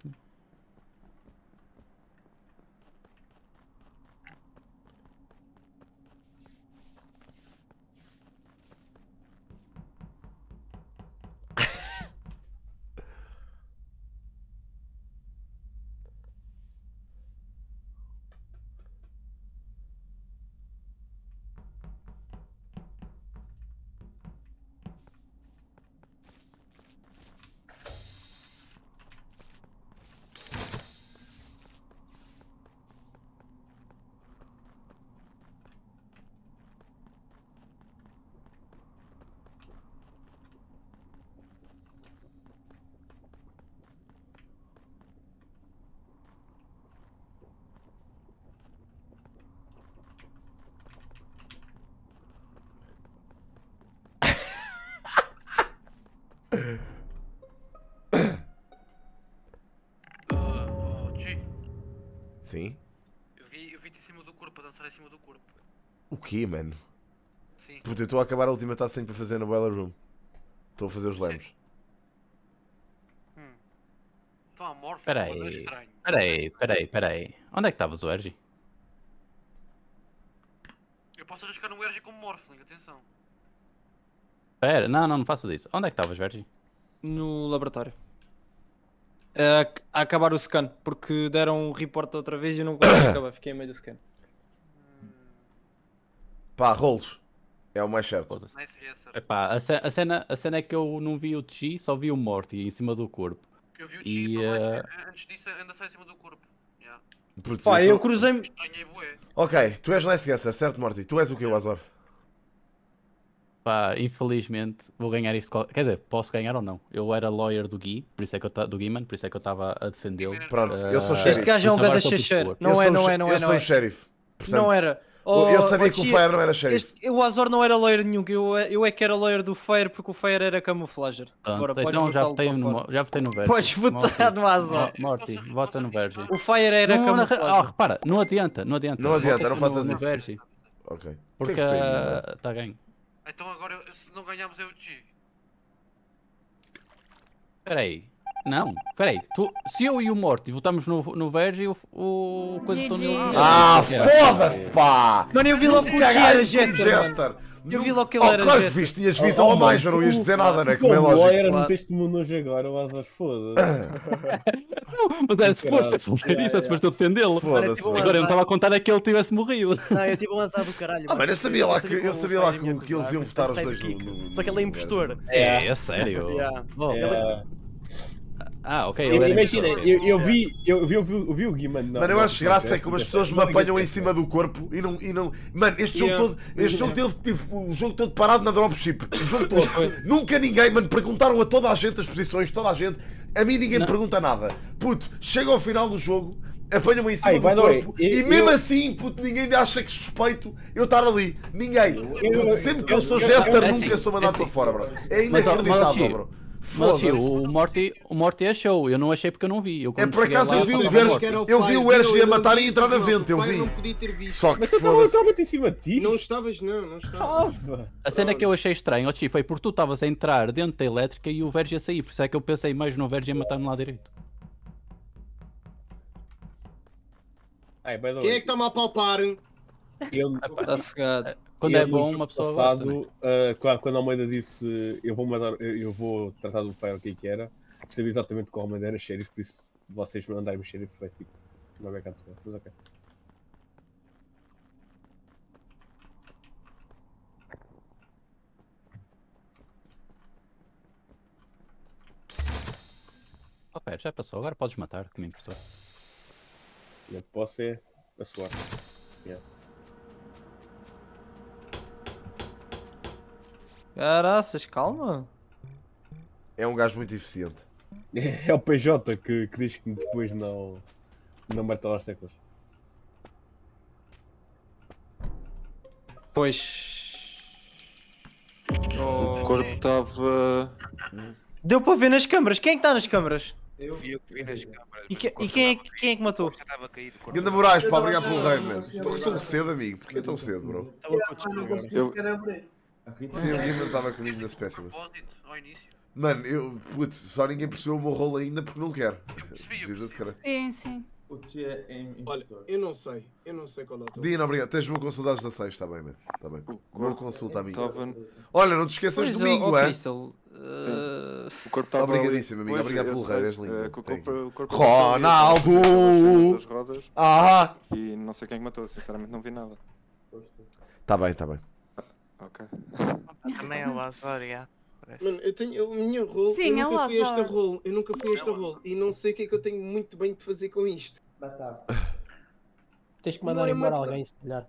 Sim? Eu vi-te em cima do corpo, a dançar em cima do corpo. O quê, mano? Sim. Puta, eu estou a acabar a última taça que tenho para fazer na Boiler Room. Estou a fazer os lemos. Estão amorfos, mas é estranho. Peraí. Onde é que estavas o Ergy? Eu posso arriscar um Ergy como Morphling, atenção. Pera, não faças isso. Onde é que estavas, Ergy? No laboratório. A acabar o scan, porque deram um report outra vez e eu não consegui acabar, fiquei em meio do scan. Pá, rolos. É o mais certo. Epá, a cena é que eu não vi o Chi, só vi o Morty em cima do corpo. Eu vi o Chi, e, antes disso anda só em cima do corpo. Yeah. Pá, eu cruzei-me... Ok, tu és Nice Guesser, certo Morty? Tu és o que, o Azor? Pá, infelizmente vou ganhar isto, quer dizer, posso ganhar ou não. Eu era lawyer do Gui, por isso é que eu estava a defendê-lo. Pronto, eu sou xerife. Este gajo é um ganda xixer. Não é. Eu sou o xerife. Não era. Oh, eu sabia que o Fire não era xerife. O Azor não era lawyer nenhum, eu é que era lawyer do Fire porque o Fire era camuflager. Agora, então já votei no Verge. Podes votar no Azor. Morty, vota no Verge. O Fire era camuflager. Oh, repara, não adianta. Não adianta, não faças isso. Ok. Porque está ganho. Então agora, se não ganharmos é o G. Peraí. Se eu e o Morty votamos no Verge, o coisa do meu... Ah, foda-se, pá! Mano, eu vi logo que o G era Jester. Eu vi logo que ele era Jester. Claro que viste, tinhas visão a mais, não ias dizer nada, né? Como é lógico. O era no texto hoje agora, o Azar, foda-se. Mas é suposto fazer isso, é suposto eu defendê-lo. Foda-se. Agora eu estava a contar é que ele tivesse morrido. Não, eu tive um azar do caralho. Ah, mano, eu sabia que eles iam votar os dois no... Só que ele é impostor. É sério. Ah, ok. Imagina, eu vi o Gui, mano. Mano, eu acho graça é como as pessoas me apanham em cima do corpo e não... Mano, este jogo todo... Este jogo teve o jogo todo parado na dropship. O jogo todo. Nunca ninguém, mano, perguntaram a toda a gente as posições, toda a gente. A mim ninguém me pergunta nada. Puto, chega ao final do jogo, apanham-me em cima do corpo e mesmo assim, puto, ninguém acha que suspeito eu estar ali. Ninguém. Sempre que eu sou Jester, nunca sou mandado para fora, bro. É inacreditável, bro. Mas o Morty achou, eu não achei porque eu não vi. É por acaso eu vi o Verge, eu vi o Ergy a matar e entrar na vento, eu vi. Só que foda-se. Mas eu estava em cima de ti? Não estavas, não estava. A cena que eu achei estranha, Ochi, foi porque tu estavas a entrar dentro da elétrica e o Verge a sair, por isso é que eu pensei mais no Verge a matar-me lá direito. Quem é que está-me a palpar? Está cegado. Quando é bom, uma pessoa passado, quando a Almeida disse eu vou tratar do pai o que é que era, sabia exatamente que a Almeida era xerife, por isso vocês me mandarem xerife foi tipo, não é canto, mas ok. Ok, já passou, agora podes matar, que me importou. Eu posso é a suar. Yeah. Caraças, calma. É um gajo muito eficiente. É o PJ que diz que depois não martela as teclas. Pois. O corpo estava... Deu para ver nas câmaras. Quem é que está nas câmaras? Eu vi nas câmaras. E quem é que matou? Ganda Moraes, pá, obrigado pelo raid, mano. Estou tão cedo, amigo. Porquê tão cedo, bro? Não consegui sequer abrir. Sim, o Guilherme estava comigo na péssimas. Mano, eu, puto, só ninguém percebeu o meu rolo ainda porque não quero. Sim. Olha, eu não sei qual é o teu. Dino, obrigado. Tens-me uma consulta às 16, está bem, mano. Está bem. Uma consulta a mim. Olha, não te esqueças domingo, é? O corpo está obrigadíssimo, amigo. Obrigado pelo rei, és lindo. Ronaldo! E não sei quem matou, sinceramente não vi nada. Está bem. Ok. Também é o Azor, já. Mano, eu tenho a minha role, eu nunca fui esta role e não sei o que é que eu tenho muito bem de fazer com isto. Tens que mandar embora alguém, se calhar.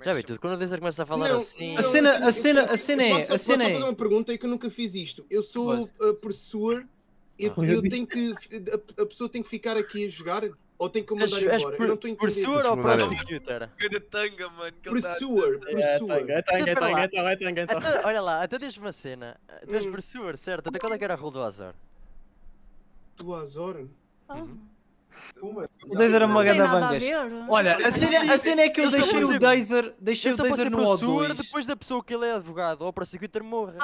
Já vi tudo, quando o Dezer começa a falar assim... A cena é... Posso fazer uma pergunta, é que eu nunca fiz isto. Eu sou professor e eu tenho que... A pessoa tem que ficar aqui a jogar? Ou tem que mandar embora? Eu não estou entendendo. Por ou para o computer? Tanga, mano. É tanga. Olha lá, até diz uma cena. Tu és por certo? Até quando é que era a rol do Azor? Do Azor? O Dazer era uma grande bangas. Olha, a cena é que eu deixei o Dazer no O2. Depois da pessoa que ele é advogado, ou para prosecutor morre.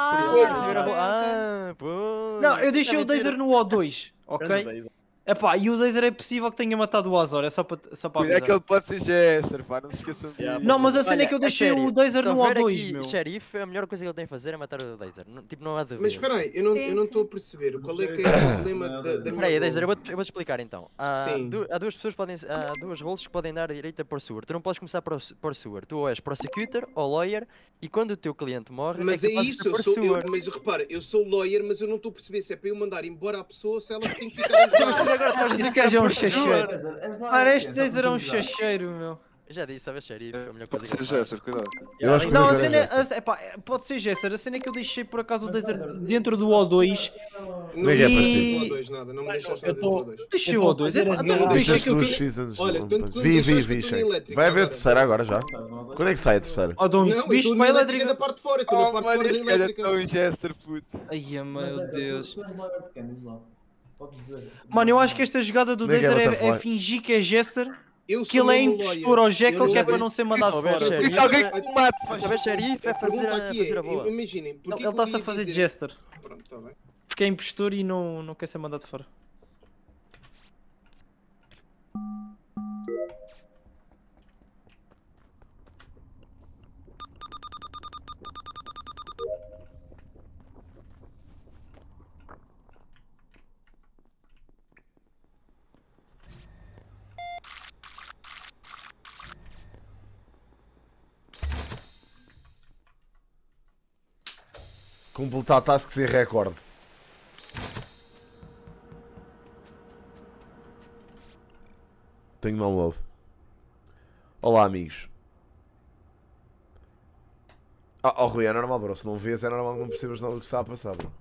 Não, eu deixei o Dazer no O2, ok? Epá, e o Dazer é possível que tenha matado o Azor, é só para avisar. É que ele pode ser Gesser, pá, não se esqueçam disso. Não, mas a cena é que eu deixei o Dazer no O2, meu. Xerife, a melhor coisa que ele tem a fazer é matar o Dazer, tipo, não há dúvida. Mas espera aí, eu não estou a perceber, qual é que é o problema da minha... Espera aí, Dazer, eu vou-te explicar então. Há duas pessoas que podem, há duas roles que podem dar direito a pursuer, tu não podes começar por pursuer, tu ou és prosecutor ou lawyer, e quando o teu cliente morre... Mas é isso, mas repara, eu sou lawyer, mas eu não estou a perceber se é para eu mandar embora a pessoa ou se ela tem que ficar... Agora estás a dizer que é um chacheiro. Para este Dazer é um chacheiro, meu. Eu já disse, sabe, xerife, a melhor coisa que eu faço. Cuidado. Eu acho que não, a cena é, pá, pode ser Gesser, a cena é que eu deixei por acaso o Dazer dentro do O2. Não é O2, nada, não me deixaste dentro do O2. Deixei o O2, deixaste os X-anos. Vi, cheio. Vai haver o terceiro agora já. Quando é que sai a terceira? Oh, Dom, subiste para a elétrica da parte de fora, tu na parte de fora da elétrica. Oh, Gesser, puto. Ai, meu Deus. Mano, eu acho que esta jogada do Dazer é fingir que é Gesser, que ele é impostor ao Jekyll, que é para não ser mandado fora. Isso é alguém que o mate, se faz xerife, é fazer a boa. Imaginem, ele está-se a fazer Gesser, porque é impostor e não quer ser mandado fora. Completar tasks em recorde. Tenho download. Olá, amigos. Rui, é normal, bro. Se não vês, é normal que não percebas nada do que está a passar, bro.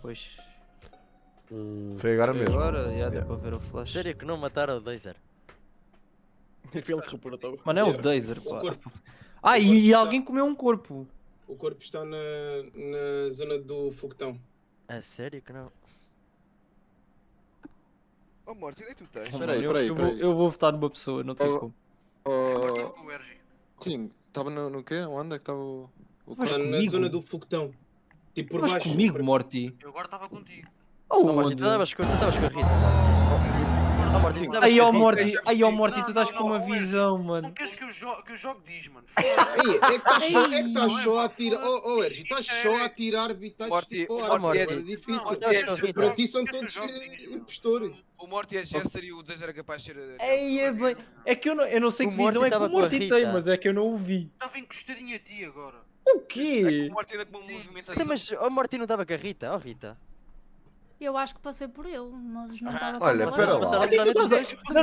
Pois. Foi agora mesmo. Agora já deu para ver o flash. Sério que não mataram o Dazer? Mano, é o Dazer, pá. E alguém comeu um corpo. O corpo está na zona do foguetão. É sério que não? Oh, Morty, onde é que tu tens? Peraí. Eu vou votar numa pessoa, não tenho como. Sim, estava no quê? Onde é que estava o... Mas na zona do foguetão. Tipo por baixo. Comigo, Morty. Eu agora estava contigo. Oh, Morty, tu estavas com a Rita. Aí, ó, Morty, tu estás com uma visão, mano. Não queres que eu jogo diz, mano. É que estás só a tirar. Oh, Ergi, estás só a tirar bitites de fora. É difícil. Para ti são todos impostores. O Morty é Gesser e o Dazer era capaz de ser... É que eu não sei que visão é que o Morty tem, mas é que eu não o vi. Estava encostadinho a ti agora. O quê? O Morty ainda com uma movimentação. Mas o Morty não estava com a Rita, ó Rita. Eu acho que passei por ele, mas não estava com a Rita. Olha, pera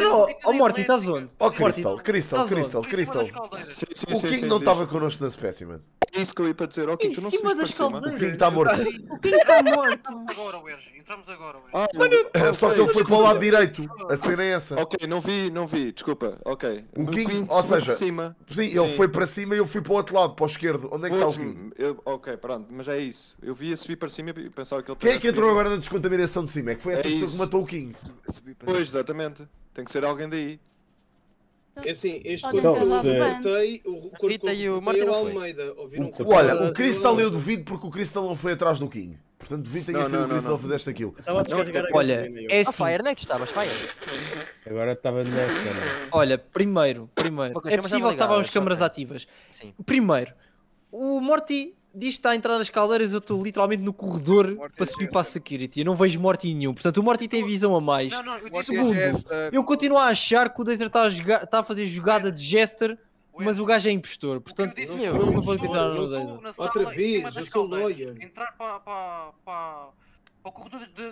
lá. Ó Morty, estás onde? Ó Crystal. O King não estava connosco na espécie, mano. É isso que eu ia para dizer, ó King, tu não sabes. O King está morto. Agora, Ergi, entramos agora. Só que ele foi para o lado direito. A cena é essa. Ok, não vi, desculpa. Ok. O King, ou seja, sim, ele foi para cima e eu fui para o outro lado, para o esquerdo. Onde é que está o King? Ok, pronto, mas é isso. Eu vi a subir para cima e pensava que ele... Quem é que entrou agora na descontaminação de cima? É que foi essa pessoa que matou o King. Pois, exatamente. Tem que ser alguém daí. É assim, este corpo que eu cortei, o Morty é o Almeida. Olha, o Crystal eu duvido porque o Crystal não foi atrás do King. Portanto, devido tenha sido o Crystal que fizeste aquilo. Olha, é assim. Fire, onde é que estavas, Fire? Agora estava nesta, né? Olha, primeiro. É possível que estavam as câmaras ativas. Sim. Primeiro, o Morty diz que está a entrar nas caldeiras, eu estou literalmente no corredor para subir para a security. Eu não vejo Morty nenhum, portanto o Morty tem visão a mais. Segundo, eu continuo a achar que o Dazer está a fazer jogada de Gesser, mas o gajo é impostor, portanto eu não vou entrar no Dazer. Outra vez, eu sou lawyer. Entrar para o corredor de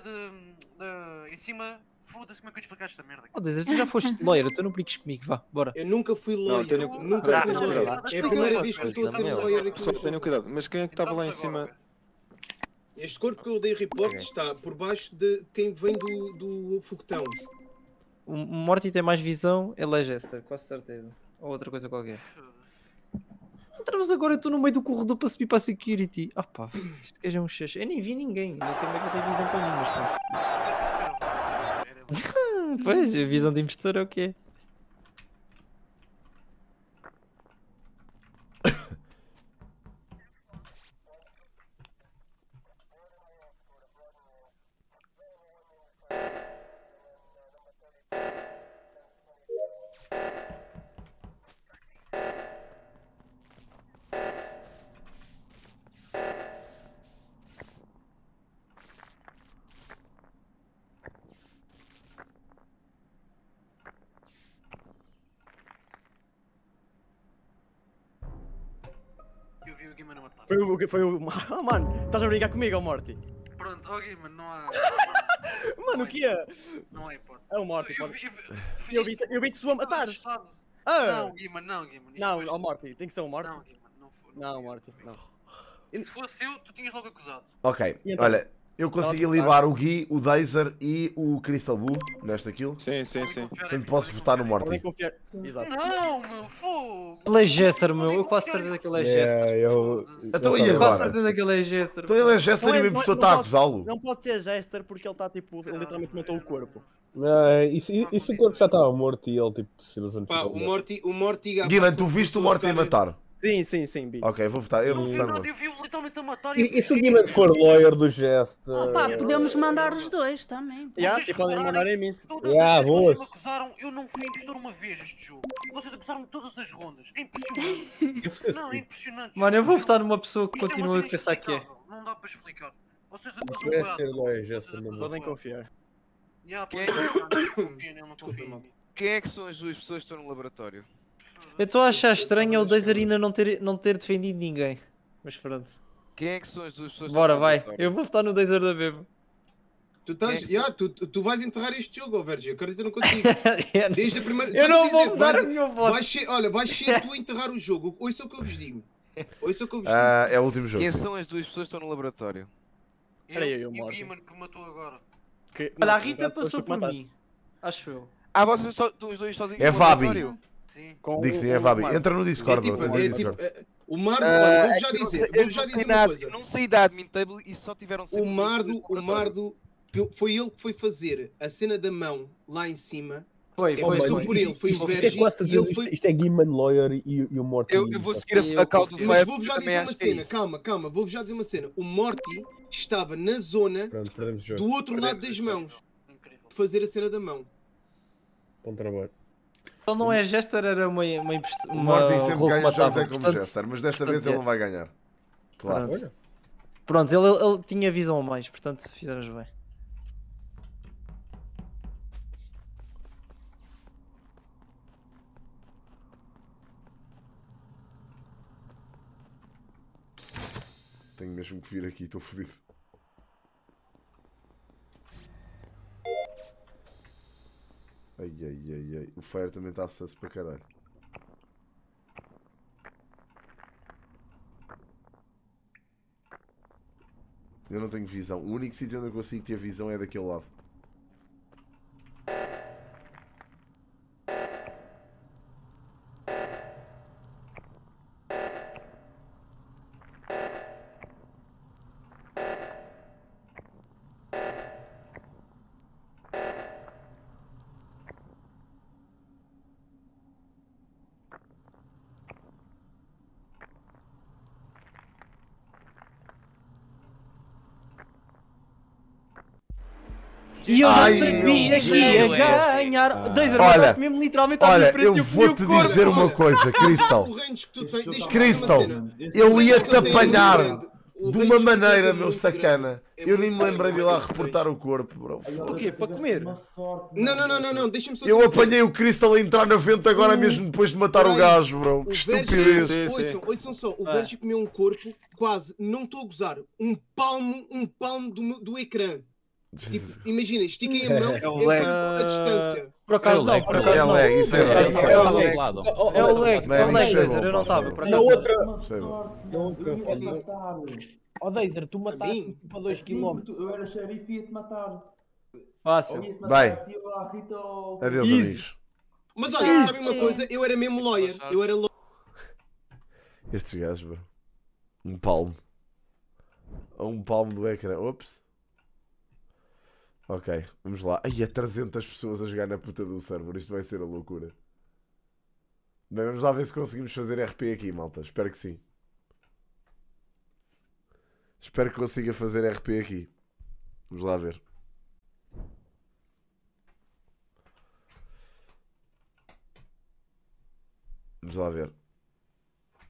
em cima... Foda-se, como é que eu te explicaste esta merda? Oh, Dazer, tu já foste lawyer, tu não brinques comigo, vá, bora. Eu nunca fui lawyer, nunca fui lawyer. É a primeira vez que eu estou a ser lawyer aqui. Só tenham cuidado, mas quem é que estava lá em cima? Este corpo que eu dei reporte está por baixo de quem vem do foguetão. O Morty tem mais visão, elege essa, quase certeza. Ou outra coisa qualquer. Entramos agora, eu estou no meio do corredor para subir para a security. Ah pá, isto que é um xixi. Eu nem vi ninguém, não sei como é que eu tenho visão para mim, mas pá. Pois, a visão de investidor é o que é. Foi o... Ah, mano, estás a brigar comigo, é o Morty? Pronto, ok, mano, não há... Mano, o que é? Não há hipótese. É o Morty, eu vi-te suando atrás. Não, Guima, não, Guima. Não, o Morty, tem que ser o Morty. Não, Guima, não foi. Não, Morty, não. Se fosse eu, tu tinhas logo acusado. Ok, então, olha, eu consegui livrar o Gui, o Dazer e o Crystal Blue nesta kill. Sim, sim, sim. Então posso votar no Morty. Exato. Não, meu fogo! Ele é Gesser, meu. Eu quase certeza que ele é Gesser. Eu quase certeza que ele é Gesser. Então ele é Gesser e a mesma pessoa está a acusá-lo. Não pode ser Gesser porque ele está tipo, ele literalmente matou o corpo. E se o corpo já estava morto e ele tipo simplesmente. Pá, o Morty. Guilherme, tu viste o Morty matar? Sim, sim, sim, Bi. Ok, vou votar. Eu vi literalmente a matar. E se o Guilherme for lawyer do gesto... Opa, podemos mandar os dois também. Já, se podem mandar em mim. Vocês me acusaram, eu não fui investidor uma vez este jogo. E vocês acusaram todas as rondas. É impressionante. Não, é impressionante. Mano, eu vou votar numa pessoa que continua a pensar que é. Não dá para explicar. Vocês acusam... Podem confiar. Já, não confio. Quem é que são as duas pessoas que estão no laboratório? Eu estou a achar estranho o Dazer ainda não ter defendido ninguém. Mas pronto. Quem é que são as duas pessoas? Bora, vai. Eu vou votar no Dazer da Bebo. Tu vais enterrar este jogo, Verge. Acredito no contigo. Desde a primeira... Eu não vou mudar o meu voto. Olha, vai ser tu a enterrar o jogo. Ouça o que eu vos digo. É o último jogo. Quem são as duas pessoas que estão no laboratório? Eu e o Guiman que me matou agora. Olha, a Rita passou por mim. Acho eu. Ah, vocês os dois sozinhos no laboratório? É Fabi. Digo sim, é Fabi. Entra no Discord. O Mardo, eu já disse. Eu já disse uma coisa. Não sei da admin table e só tiveram. O Mardo, foi ele que foi fazer a cena da mão lá em cima. Foi por ele. Foi o Verge. Isto é Guiman Lawyer e o Morty. Eu vou seguir a causa do Verge. Vou-vos já dizer uma cena. Calma. Vou-vos já dizer uma cena. O Morty estava na zona do outro lado das mãos. Fazer a cena da mão. Bom trabalho. Ele não é Jester, era uma impostura. O Morty sempre ganha jogos como portanto, Jester, mas desta vez ele não vai ganhar. Claro. Pronto, ele tinha visão a mais, portanto fizemos bem. Tenho mesmo que vir aqui, estou fodido. Ai, o Fire também está acesso para caralho. Eu não tenho visão. O único sítio onde eu consigo ter visão é daquele lado. E eu já sabia que ia ganhar. Dazer, olha, mesmo literalmente olha eu vou-te dizer uma coisa, Crystal. Crystal, eu ia-te apanhar de uma maneira, meu sacana. Eu nem me lembrei de ir lá reportar o corpo, bro. O quê? Para comer? Não, deixa-me só... Eu apanhei o Crystal a entrar na venta agora mesmo depois de matar o gajo, bro. Que estupidez. Ouçam só, o Verge comeu um corpo quase, não estou a gozar, um palmo do ecrã. Tipo, imagina, estiquem a mão a distância. Por acaso não, por acaso não. É o lag, eu não estava. Na outra... Ó, Deiser, tu mataste-me tipo a 2 km. Eu era xerife e ia-te matar. Fácil. Bem. Adeus, amigos. Mas olha, sabe uma coisa? Eu era mesmo lawyer. Eu era lawyer. Estes gajos, bro. Um palmo. Um palmo do ecrã. Ops. Ok, vamos lá. Aí há 300 pessoas a jogar na puta do server. Isto vai ser a loucura. Bem, vamos lá ver se conseguimos fazer RP aqui, malta. Espero que sim. Espero que consiga fazer RP aqui. Vamos lá ver. Vamos lá ver.